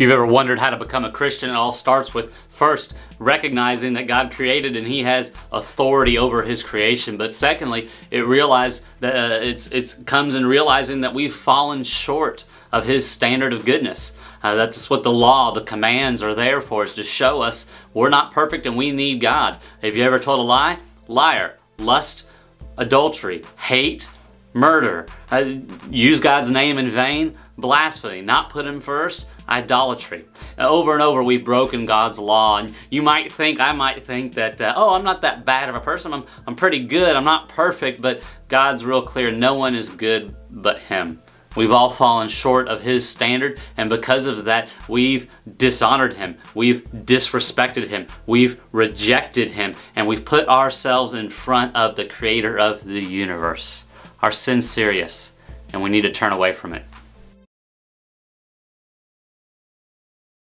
If you've ever wondered how to become a Christian, it all starts with first recognizing that God created and He has authority over His creation. But secondly, it realizes that it comes in realizing that we've fallen short of His standard of goodness. That's what the law, the commands are there for, is to show us we're not perfect and we need God. Have you ever told a lie? Liar, lust, adultery, hate, murder, use God's name in vain, blasphemy, not put Him first, idolatry. Over and over we've broken God's law, and you might think, I might think that, oh, I'm not that bad of a person, I'm pretty good, I'm not perfect, but God's real clear, no one is good but Him. We've all fallen short of His standard, and because of that, we've dishonored Him, we've disrespected Him, we've rejected Him, and we've put ourselves in front of the Creator of the universe. Our sin's serious, and we need to turn away from it.